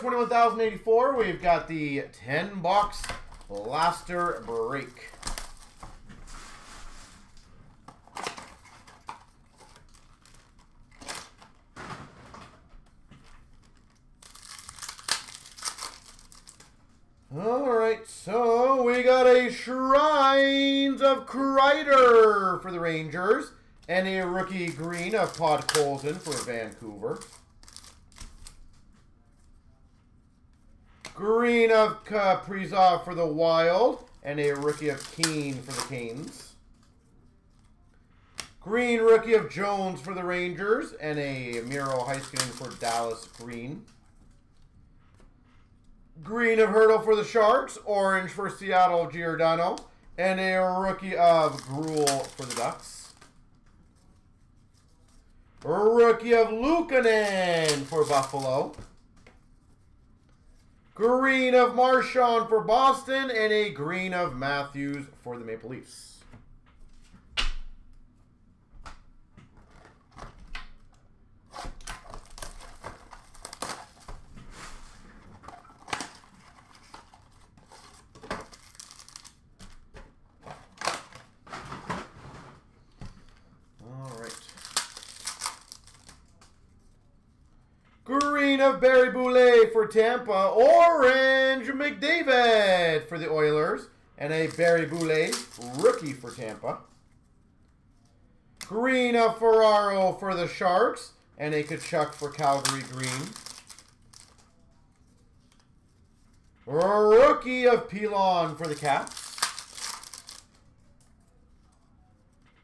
21,084. We've got the 10-box blaster break. All right, so we got a Shrines of Kreider for the Rangers and a rookie green of Podkolzin for Vancouver. Green of Kaprizov for the Wild and a rookie of Keene for the Canes. Green rookie of Jones for the Rangers and a Miro Heiskanen for Dallas Green. Green of Hurdel for the Sharks, orange for Seattle, Giordano, and a rookie of Gruel for the Ducks. Rookie of Lucanen for Buffalo. Green of Marshawn for Boston, and a green of Matthews for the Maple Leafs. Green of Barry Boulay for Tampa, orange McDavid for the Oilers, and a Barry Boulay rookie for Tampa. Green of Ferraro for the Sharks, and a Kachuk for Calgary Green. Rookie of Pilon for the Caps.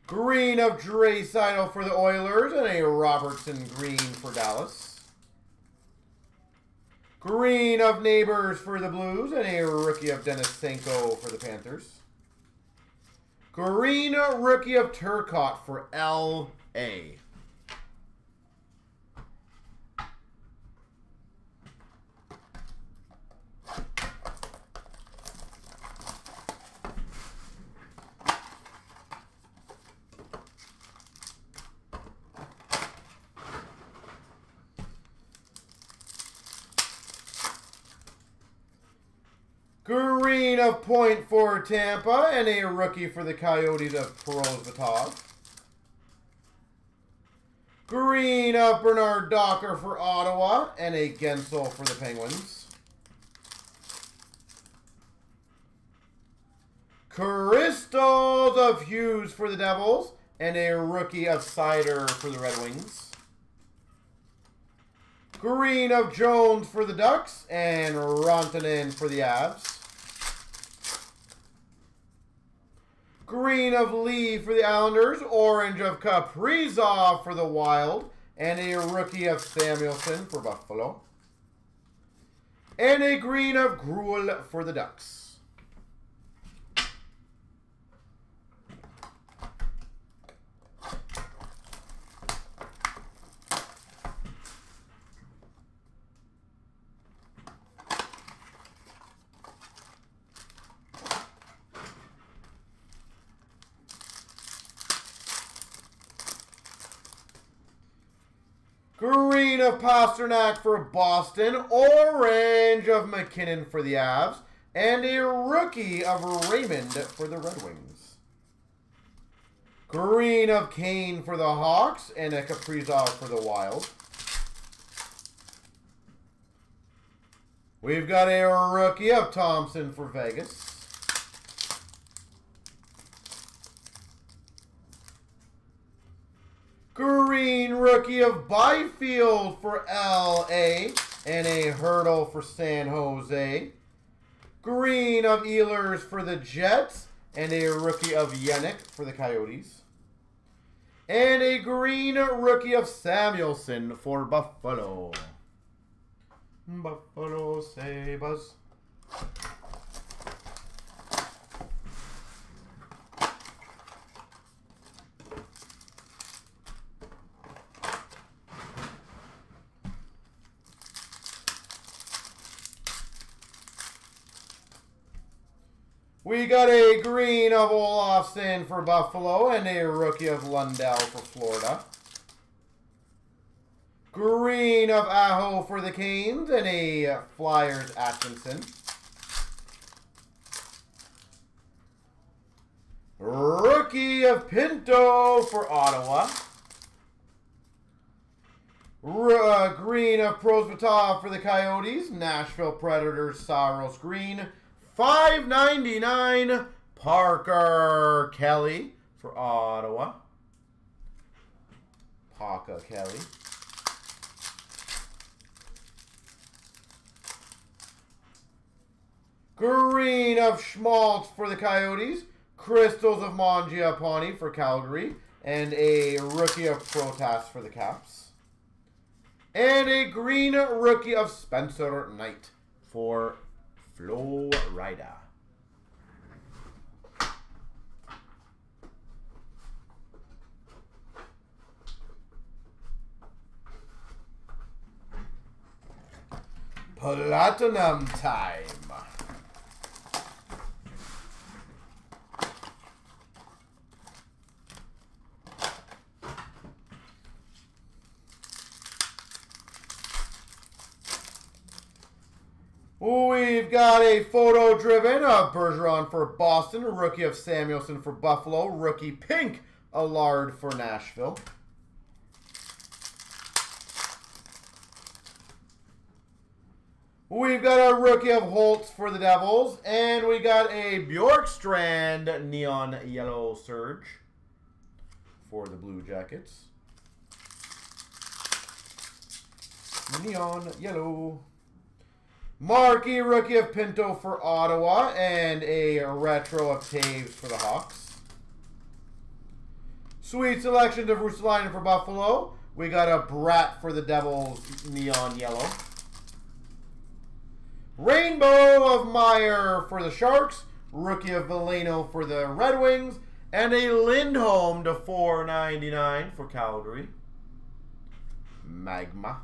Green of Draisaitl for the Oilers, and a Robertson green for Dallas. Green of Neighbors for the Blues, and a rookie of Denisenko for the Panthers. Green rookie of Turcotte for L.A. Green of Point for Tampa, and a rookie for the Coyotes of Prosvetov. Green of Bernard Docker for Ottawa, and a Gensel for the Penguins. Crystals of Hughes for the Devils, and a rookie of Cider for the Red Wings. Green of Jones for the Ducks, and Rantanen for the Avs. Green of Lee for the Islanders, orange of Kaprizov for the Wild, and a rookie of Samuelson for Buffalo. And a green of Gruel for the Ducks. Green of Pasternak for Boston, orange of McKinnon for the Avs, and a rookie of Raymond for the Red Wings. Green of Kane for the Hawks, and a Kaprizov for the Wild. We've got a rookie of Thompson for Vegas. Green rookie of Byfield for LA, and a Hurdel for San Jose. Green of Ehlers for the Jets, and a rookie of Yannick for the Coyotes. And a green rookie of Samuelson for Buffalo. Buffalo Sabres. We got a green of Olofsson for Buffalo, and a rookie of Lundell for Florida. Green of Aho for the Canes and a Flyers Atkinson. Rookie of Pinto for Ottawa. Green of Prosvetov for the Coyotes. Nashville Predators, Saros Green. $5.99 Parker Kelly for Ottawa. Parker Kelly. Green of Schmaltz for the Coyotes. Crystals of Mangiapane for Calgary. And a rookie of Protas for the Caps. And a green rookie of Spencer Knight for Florida. Platinum time. We've got a photo-driven of Bergeron for Boston, rookie of Samuelson for Buffalo, rookie pink Allard for Nashville. We've got a rookie of Holtz for the Devils, and we got a Bjorkstrand neon yellow surge for the Blue Jackets. Neon yellow. Marquee rookie of Pinto for Ottawa and a retro of Taves for the Hawks. Sweet selection of Russelainen for Buffalo. We got a Brat for the Devils, neon yellow. Rainbow of Meyer for the Sharks. Rookie of Veleno for the Red Wings. And a Lindholm to $4.99 for Calgary. Magma.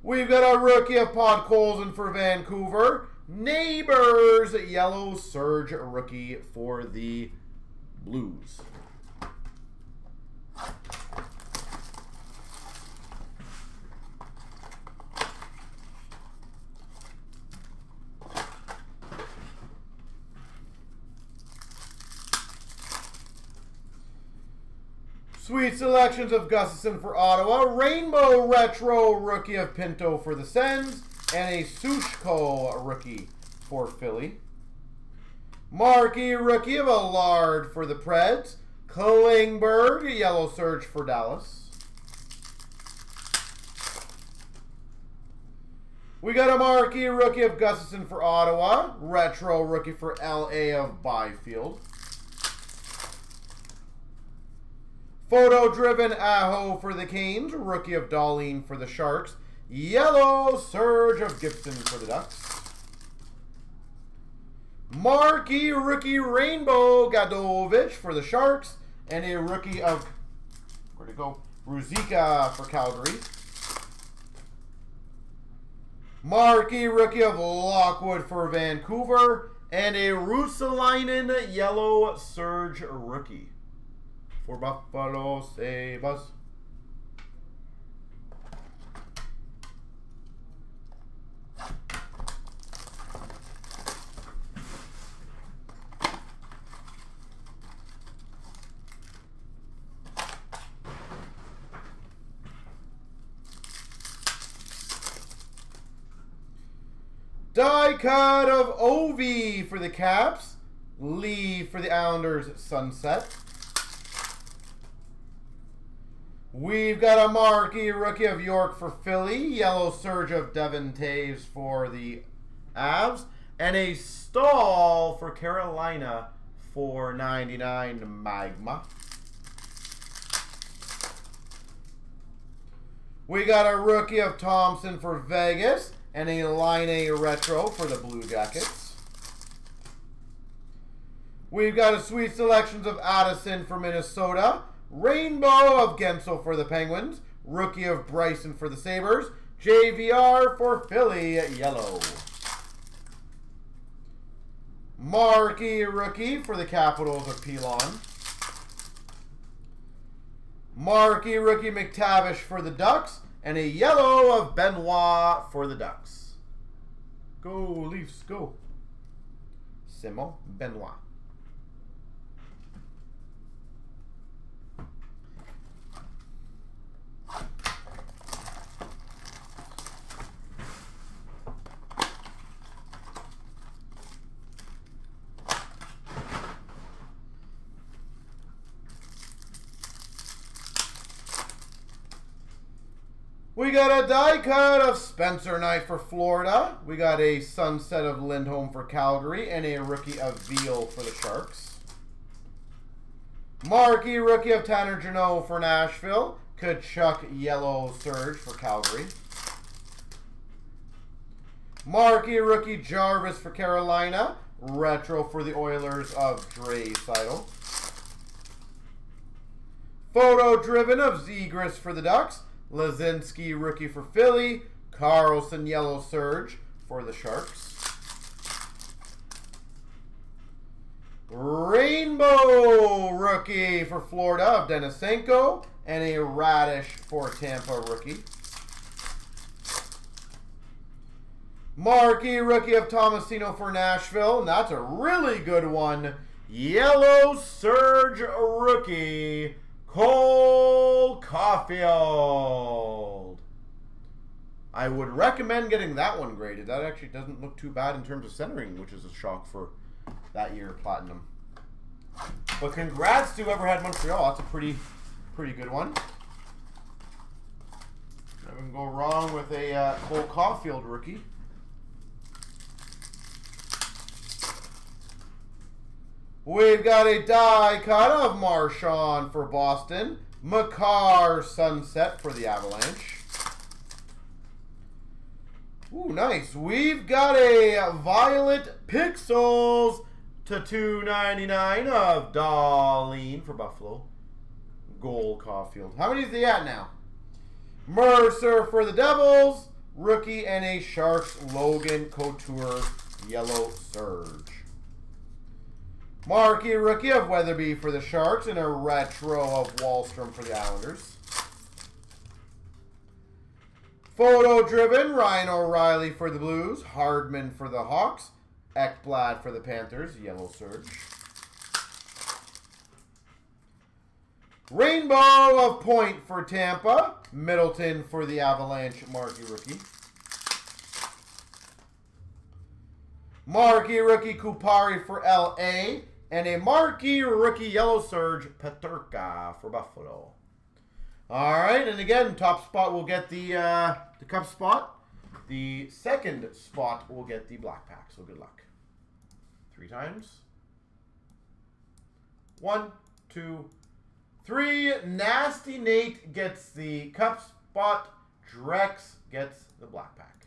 We've got a rookie of Podkolzin for Vancouver. Neighbors, yellow surge rookie for the Blues. Sweet selections of Gustafson for Ottawa. Rainbow retro rookie of Pinto for the Sens. And a Sushko rookie for Philly. Marquee rookie of Allard for the Preds. Klingberg, yellow surge for Dallas. We got a marquee rookie of Gustafson for Ottawa. Retro rookie for LA of Byfield. Photo-driven Aho for the Canes. Rookie of Dahlen for the Sharks. Yellow surge of Gibson for the Ducks. Marquee rookie Rainbow Gadovich for the Sharks. And a rookie of, where'd it go? Ruzica for Calgary. Marquee rookie of Lockwood for Vancouver. And a Russelainen yellow surge rookie for Buffalo Sabres. Die cut of Ovi for the Caps. Lee for the Islanders, Sunset. We've got a marquee rookie of York for Philly, yellow surge of Devin Taves for the Avs, and a Stahl for Carolina for $4.99 Magma. We got a rookie of Thompson for Vegas, and a Line A retro for the Blue Jackets. We've got a sweet selections of Addison for Minnesota. Rainbow of Gensel for the Penguins. Rookie of Bryson for the Sabres. JVR for Philly, yellow. Marquee rookie for the Capitals of Pilon. Marquee rookie McTavish for the Ducks, and a yellow of Benoit for the Ducks. Go Leafs, go. Simon Benoit. We got a die cut of Spencer Knight for Florida. We got a sunset of Lindholm for Calgary and a rookie of Veal for the Sharks. Marquee rookie of Tanner Jeannot for Nashville. Kachuk yellow surge for Calgary. Marquee rookie Jarvis for Carolina. Retro for the Oilers of Draisaitl. Photo driven of Zegras for the Ducks. Lazinski, rookie for Philly. Carlson, yellow surge for the Sharks. Rainbow, rookie for Florida of Denisenko. And a Radish for Tampa, rookie. Marquee, rookie of Tomasino for Nashville. And that's a really good one. Yellow surge, rookie. Cole Caulfield. I would recommend getting that one graded. That actually doesn't look too bad in terms of centering, which is a shock for that year platinum. But congrats to whoever had Montreal. That's a pretty good one. I wouldn't go wrong with a Cole Caulfield rookie. We've got a die cut of Marshawn for Boston. Makar sunset for the Avalanche. Ooh, nice. We've got a Violet Pixels to $2.99 of Dahlen for Buffalo. Goal Caulfield. How many is he at now? Mercer for the Devils. Rookie and a Sharks Logan Couture yellow surge. Marquee rookie of Weatherby for the Sharks and a retro of Wahlstrom for the Islanders. Photo-driven Ryan O'Reilly for the Blues, Hardman for the Hawks, Ekblad for the Panthers, yellow surge. Rainbow of Point for Tampa, Middleton for the Avalanche, marquee rookie. Marquee rookie Kupari for LA. And a marquee rookie yellow surge, Peterka for Buffalo. All right, and again, top spot will get the cup spot. The second spot will get the black pack, so good luck. 3 times. 1, 2, 3. Nasty Nate gets the cup spot. Drex gets the black pack.